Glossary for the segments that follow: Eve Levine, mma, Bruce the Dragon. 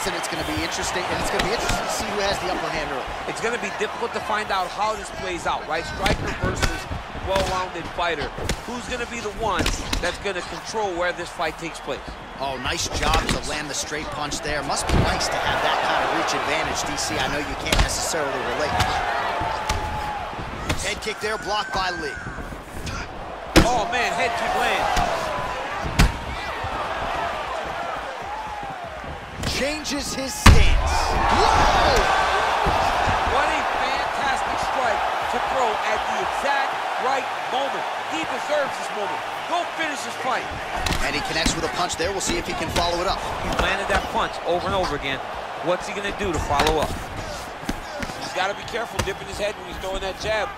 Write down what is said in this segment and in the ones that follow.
skills, and it's going to be interesting. And it's going to be interesting to see who has the upper hand early. It's going to be difficult to find out how this plays out, right? Striker versus well-rounded fighter. Who's going to be the one that's going to control where this fight takes place? Oh, nice job to land the straight punch there. Must be nice to have that kind of reach advantage, DC. I know you can't necessarily relate. Head kick there, blocked by Lee. Oh, man, head kick lands. Changes his stance. Whoa! What a fantastic strike to throw at the exact right moment. He deserves this moment. Go finish this fight. And he connects with a punch there. We'll see if he can follow it up. He landed that punch over and over again. What's he going to do to follow up? He's got to be careful dipping his head when he's throwing that jab.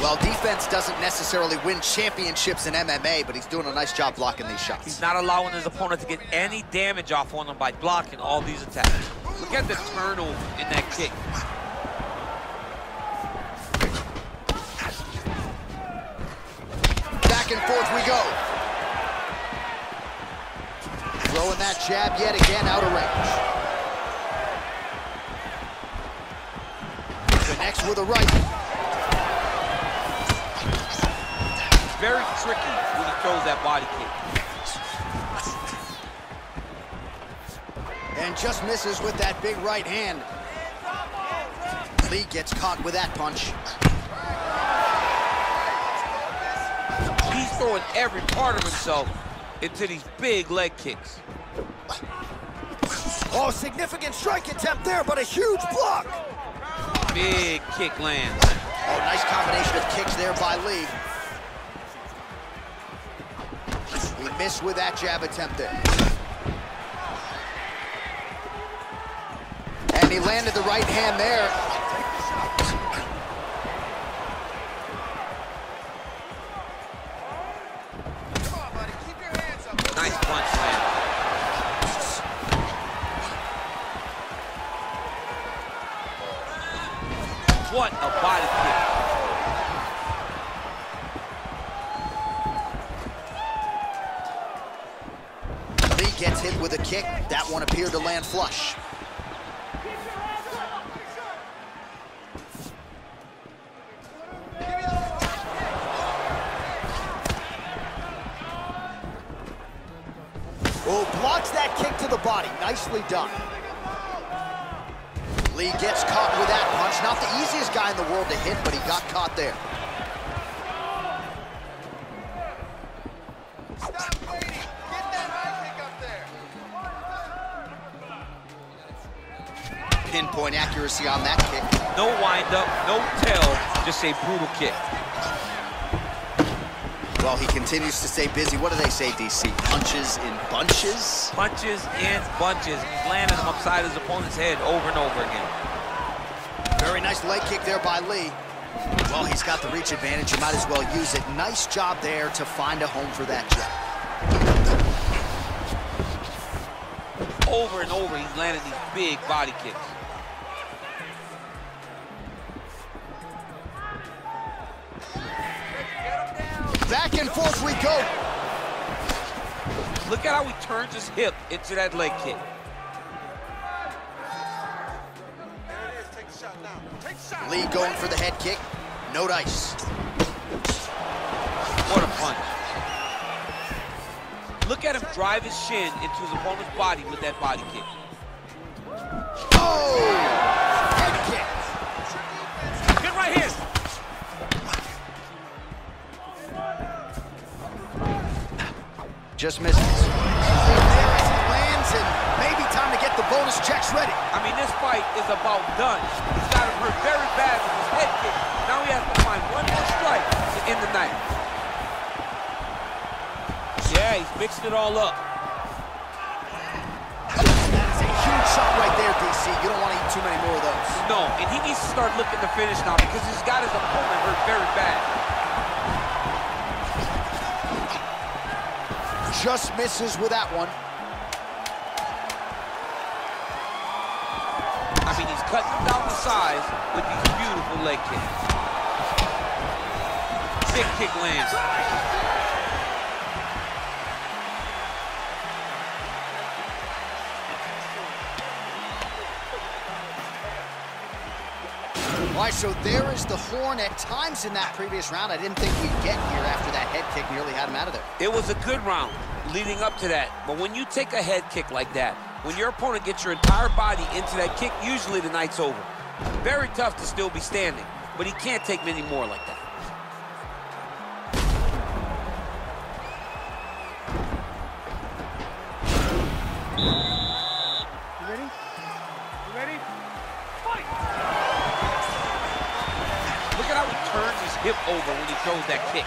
Well, defense doesn't necessarily win championships in MMA, but he's doing a nice job blocking these shots. He's not allowing his opponent to get any damage off on him by blocking all these attacks. Look at the turnover in that kick. Back and forth we go. Throwing that jab yet again out of range. Connects with a right. Very tricky when he throws that body kick. And just misses with that big right hand. Lee gets caught with that punch. He's throwing every part of himself into these big leg kicks. Oh, significant strike attempt there, but a huge block. Big kick lands. Oh, nice combination of kicks there by Lee. Missed with that jab attempt there. And he landed the right hand there. Come on, buddy. Keep your hands up. Nice punch, man. What a body kick. Gets hit with a kick. That one appeared to land flush. Oh, blocks that kick to the body. Nicely done. Lee gets caught with that punch. Not the easiest guy in the world to hit, but he got caught there. Pinpoint accuracy on that kick. No wind-up, no tail, just a brutal kick. Well, he continues to stay busy. What do they say, DC? Punches in bunches? Punches in bunches. He's landing them upside his opponent's head over and over again. Very nice leg kick there by Lee. Well, he's got the reach advantage. You might as well use it. Nice job there to find a home for that jab. Over and over, he's landing these big body kicks. Back and forth we go. Look at how he turns his hip into that leg kick. Lee going for the head kick. No dice. What a punch. Look at him drive his shin into his opponent's body with that body kick. Oh! Head kick. Good right hand. Just missed it. Lands, and maybe time to get the bonus checks ready. I mean, this fight is about done. He's got him hurt very bad with his head kick. Now he has to find one more strike to end the night. Yeah, he's mixing it all up. That is a huge shot right there, DC. You don't want to eat too many more of those. No, and he needs to start looking to finish now because he's got his opponent hurt very bad. Just misses with that one. I mean, he's cutting down the size with these beautiful leg kicks. Big kick lands. All right, so there is the horn. At times in that previous round, I didn't think we'd get here after that head kick nearly had him out of there. It was a good round leading up to that. But when you take a head kick like that, when your opponent gets your entire body into that kick, usually the night's over. Very tough to still be standing, but he can't take many more like that. Over when he throws that kick.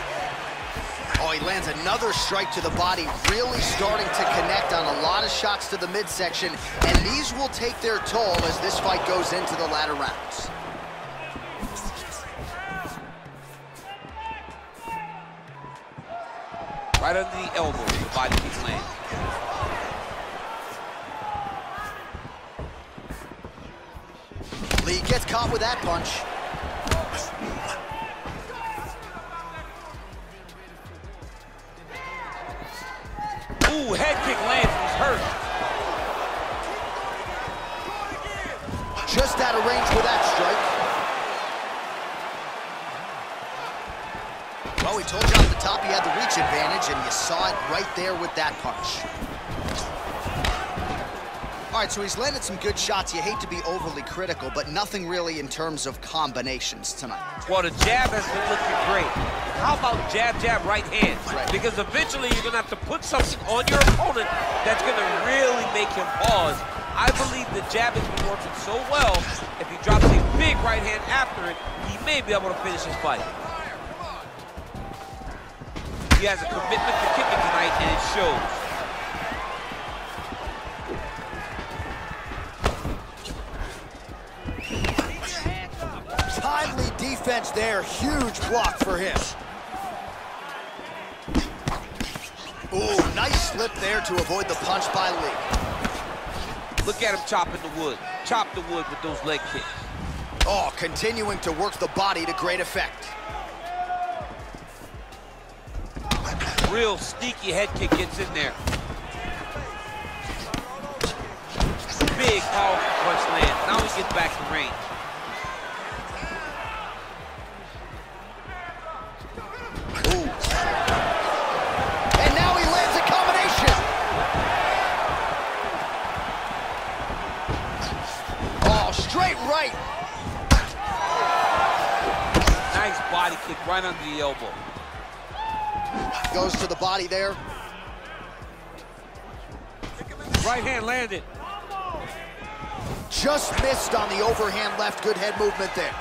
Oh, he lands another strike to the body, really starting to connect on a lot of shots to the midsection, and these will take their toll as this fight goes into the latter rounds. Right under the elbow, the body keeps landing. Lee gets caught with that punch. Ooh, head kick lands, he's hurt. Just out of range for that strike. Well, we told you off the top he had the reach advantage, and you saw it right there with that punch. All right, so he's landed some good shots. You hate to be overly critical, but nothing really in terms of combinations tonight. Well, the jab has been looking great. How about jab, jab, right hand? Right. Because eventually you're going to have to put something on your opponent that's going to really make him pause. I believe the jab has been working so well, if he drops a big right hand after it, he may be able to finish his fight. He has a commitment to kicking tonight, and it shows. Defense there, huge block for him. Ooh, nice slip there to avoid the punch by Lee. Look at him chopping the wood. Chop the wood with those leg kicks. Oh, continuing to work the body to great effect. Real sneaky head kick gets in there. Big, powerful punch lands. Now he gets back to range. Nice body kick right under the elbow. Goes to the body there. Right hand landed. Just missed on the overhand left. Good head movement there.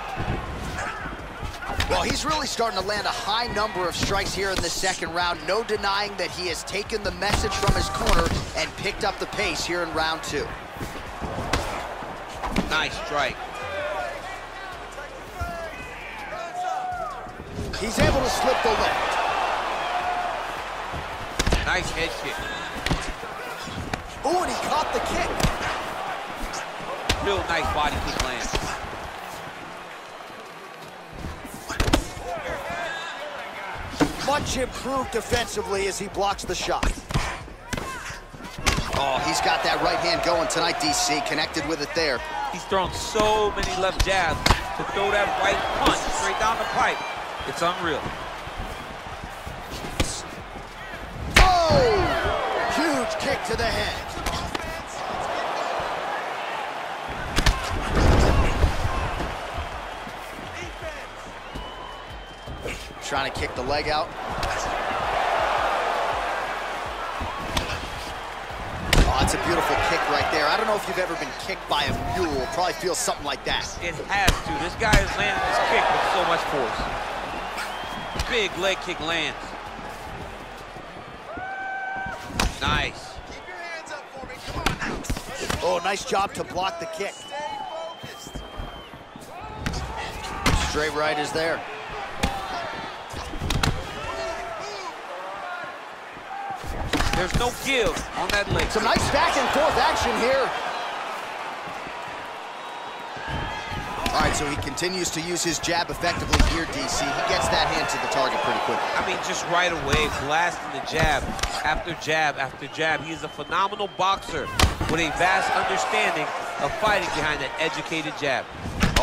Well, he's really starting to land a high number of strikes here in the second round. No denying that he has taken the message from his corner and picked up the pace here in round two. Nice strike. He's able to slip the left. Nice head kick. Oh, and he caught the kick. Real nice body kick lands. Much improved defensively as he blocks the shot. Oh, he's got that right hand going tonight, DC. Connected with it there. He's thrown so many left jabs. To throw that right punch straight down the pipe, it's unreal. Oh! Huge kick to the head. Defense. Trying to kick the leg out. That's a beautiful kick right there. I don't know if you've ever been kicked by a mule. Probably feels something like that. It has to. This guy is landing his kick with so much force. Big leg kick lands. Nice. Keep your hands up for me. Come on now. Oh, nice job to block the kick. Straight right is there. There's no give on that leg. Some nice back and forth action here. All right, so he continues to use his jab effectively here, DC. He gets that hand to the target pretty quick. I mean, just right away, blasting the jab after jab after jab. He's a phenomenal boxer with a vast understanding of fighting behind that educated jab.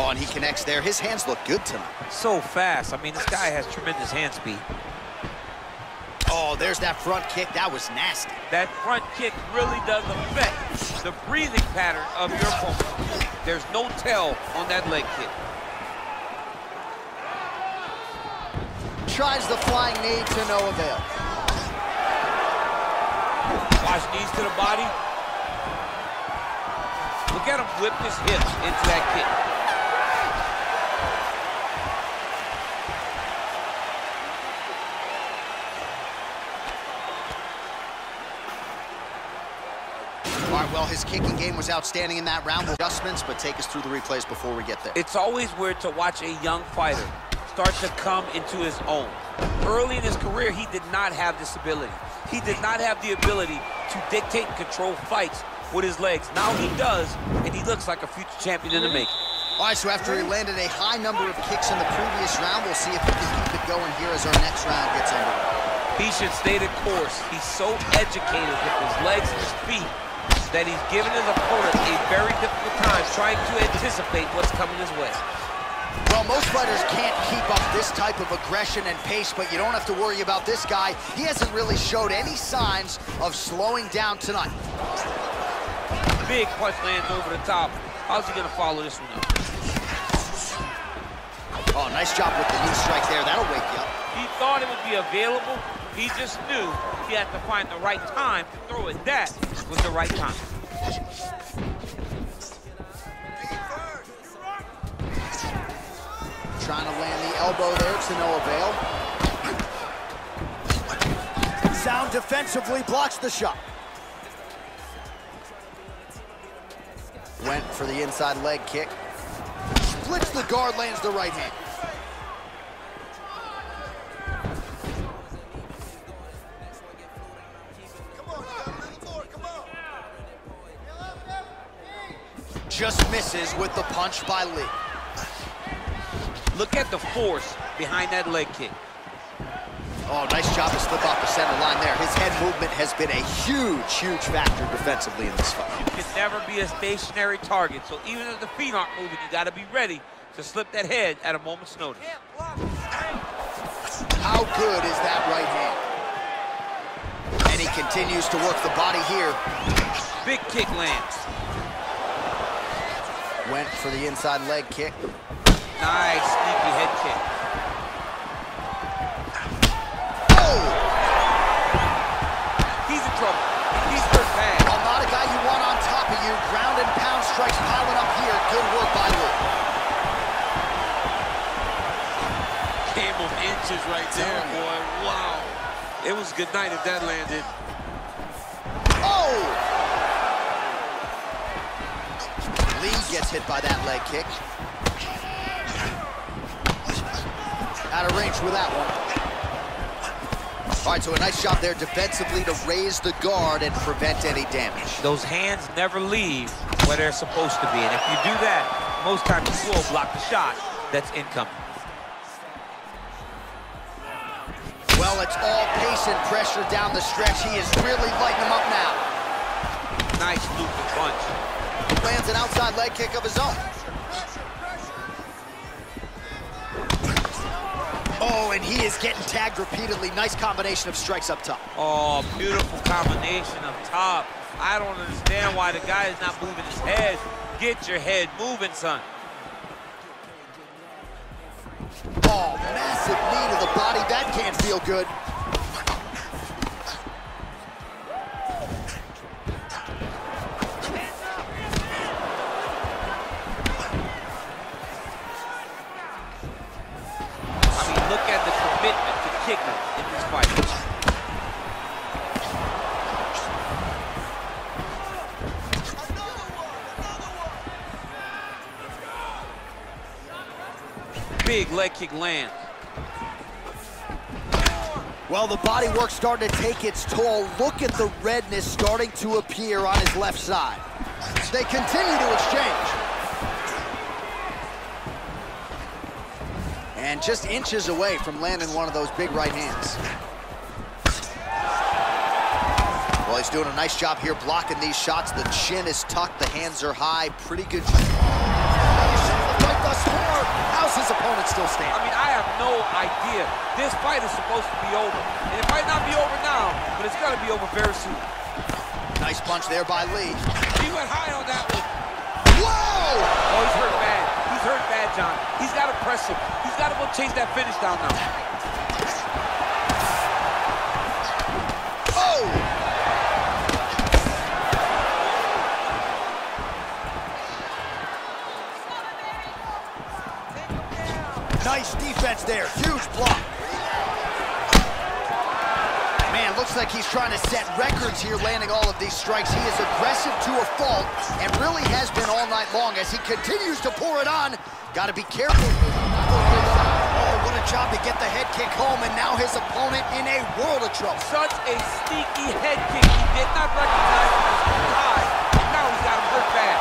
Oh, and he connects there. His hands look good tonight. So fast. I mean, this guy has tremendous hand speed. Oh, there's that front kick. That was nasty. That front kick really does affect the breathing pattern of your opponent. There's no tell on that leg kick. Tries the flying knee to no avail. Watch knees to the body. Look at him whip his hips into that kick. All right, well, his kicking game was outstanding in that round. Adjustments, but take us through the replays before we get there. It's always weird to watch a young fighter start to come into his own. Early in his career, he did not have this ability. He did not have the ability to dictate and control fights with his legs. Now he does, and he looks like a future champion in the making. All right, so after he landed a high number of kicks in the previous round, we'll see if he can keep it going here as our next round gets underway. He should stay the course. He's so educated with his legs and his feet that he's given his opponent a very difficult time trying to anticipate what's coming his way. Well, most fighters can't keep up this type of aggression and pace, but you don't have to worry about this guy. He hasn't really showed any signs of slowing down tonight. Big punch lands over the top. How's he gonna follow this one up? Oh, nice job with the knee strike there. That'll wake you up. He thought it would be available. He just knew he had to find the right time to throw it. That was the right time. Trying to land the elbow there to no avail. Sound defensively blocks the shot. Went for the inside leg kick. Splits the guard, lands the right hand. Just misses with the punch by Lee. Look at the force behind that leg kick. Oh, nice job to slip off the center line there. His head movement has been a huge, huge factor defensively in this fight. You can never be a stationary target, so even if the feet aren't moving, you gotta be ready to slip that head at a moment's notice. How good is that right hand? And he continues to work the body here. Big kick lands. Went for the inside leg kick. Nice sneaky head kick. Ground and pound strikes piling up here. Good work by Luke. Came of inches right there, boy. Wow. It was a good night if that landed. Oh! Lee gets hit by that leg kick. Out of range with that one. All right, so a nice shot there defensively to raise the guard and prevent any damage. Those hands never leave where they're supposed to be, and if you do that, most times you will block the shot that's incoming. Well, it's all pace and pressure down the stretch. He is really lighting him up now. Nice looping punch. Lands an outside leg kick of his own. Oh, and he is getting tagged repeatedly. Nice combination of strikes up top. Oh, beautiful combination up top. I don't understand why the guy is not moving his head. Get your head moving, son. Oh, massive knee to the body. That can't feel good. I mean, look at the commitment to kicking in this fight. Big leg kick land. Well, the body work starting to take its toll. Look at the redness starting to appear on his left side. They continue to exchange. And just inches away from landing one of those big right hands. Well, he's doing a nice job here blocking these shots. The chin is tucked, the hands are high. Pretty good. with the score. How's his opponent still standing? I mean, I have no idea. This fight is supposed to be over. And it might not be over now, but it's got to be over very soon. Nice punch there by Lee. He went high on that one. Whoa! Oh, he's hurt bad. He's hurt bad, John. He's got to press him. He's got to go chase that finish down now. Oh! Nice defense there, huge block. Man, looks like he's trying to set records here, landing all of these strikes. He is aggressive to a fault and really has been all night long as he continues to pour it on. Gotta be careful. Oh, what a job to get the head kick home, and now his opponent in a world of trouble. Such a sneaky head kick. He did not recognize it was too high, and now he's got him hurt bad.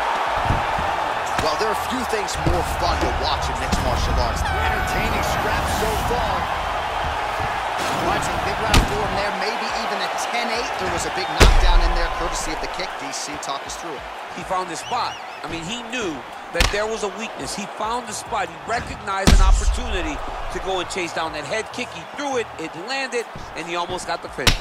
Well, there are few things more fun to watch in mixed martial arts. Entertaining scraps so far. Watching big round for him there, maybe even a 10-8. There was a big knockdown in there, courtesy of the kick. DC, talk us through it. He found his spot. I mean, he knew that there was a weakness. He found the spot. He recognized an opportunity to go and chase down that head kick. He threw it, it landed, and he almost got the finish.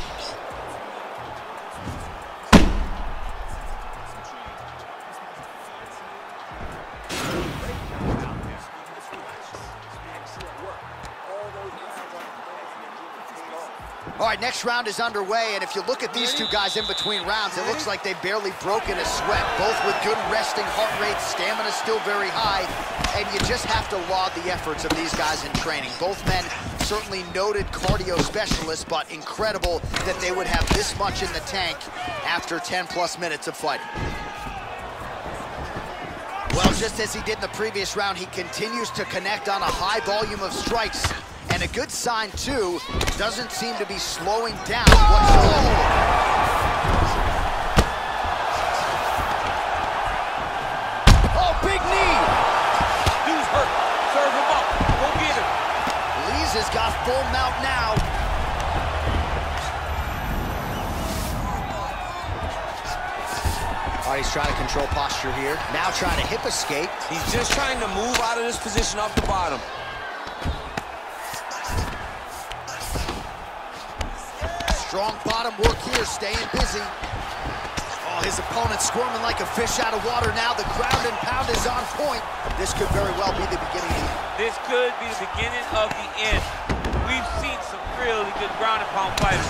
All right, next round is underway, and if you look at these two guys in between rounds, it looks like they've barely broken a sweat, both with good resting heart rates, stamina still very high, and you just have to laud the efforts of these guys in training. Both men certainly noted cardio specialists, but incredible that they would have this much in the tank after 10-plus minutes of fighting. Well, just as he did in the previous round, he continues to connect on a high volume of strikes. And a good sign, too, doesn't seem to be slowing down whatsoever. Oh, big knee! Dude's hurt. Serve him up. Go get him. Lees has got full mount now. All right, he's trying to control posture here. Now trying to hip escape. He's just trying to move out of this position off the bottom. Strong bottom work here, staying busy. Oh, his opponent squirming like a fish out of water now. The ground and pound is on point. This could very well be the beginning of the end. This could be the beginning of the end. We've seen some really good ground and pound fighters.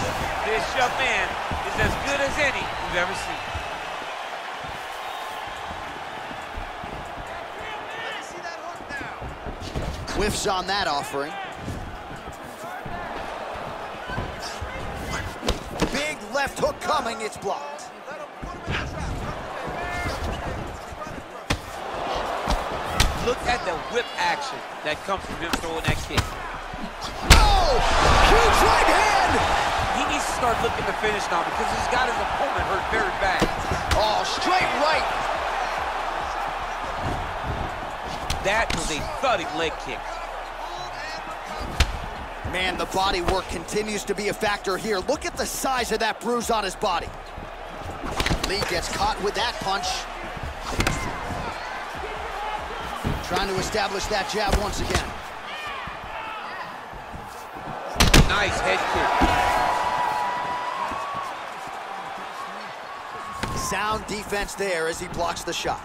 This young man is as good as any we've ever seen. Whiffs on that offering. Left hook coming, it's blocked. Look at the whip action that comes from him throwing that kick. Oh! Huge right hand! He needs to start looking to finish now because he's got his opponent hurt very bad. Oh, straight right! That was a thudding leg kick. Man, the body work continues to be a factor here. Look at the size of that bruise on his body. Lee gets caught with that punch. Trying to establish that jab once again. Nice head kick. Sound defense there as he blocks the shot.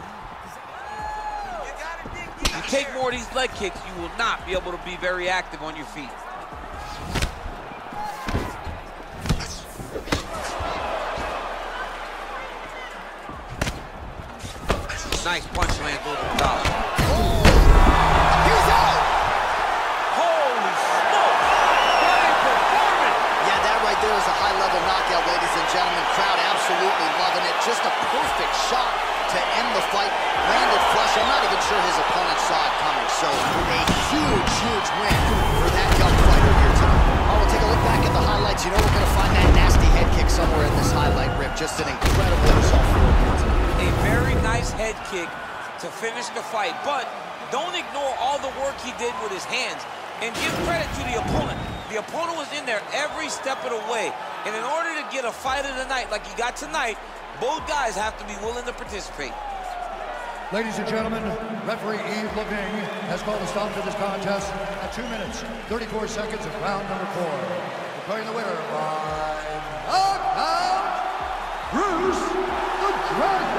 If you take more of these leg kicks, you will not be able to be very active on your feet. Nice punch land over the top. Oh, he's out! Holy smoke! What a performance! Yeah, that right there is a high-level knockout, ladies and gentlemen. Crowd absolutely loving it. Just a perfect shot to end the fight. Landed flush. I'm not even sure his opponent saw it coming. So a huge, huge win for that young fighter here tonight. Oh, we'll take a look back at the highlights. You know we're going to find that nasty head kick somewhere in this highlight rip. Just an incredible result for him here tonight. A very nice head kick to finish the fight, but don't ignore all the work he did with his hands and give credit to the opponent. The opponent was in there every step of the way, and in order to get a fight of the night like he got tonight, both guys have to be willing to participate. Ladies and gentlemen, referee Eve Levine has called a stop to this contest at 2 minutes, 34 seconds of round number 4. Declaring the winner by knockout, Bruce the Dragon.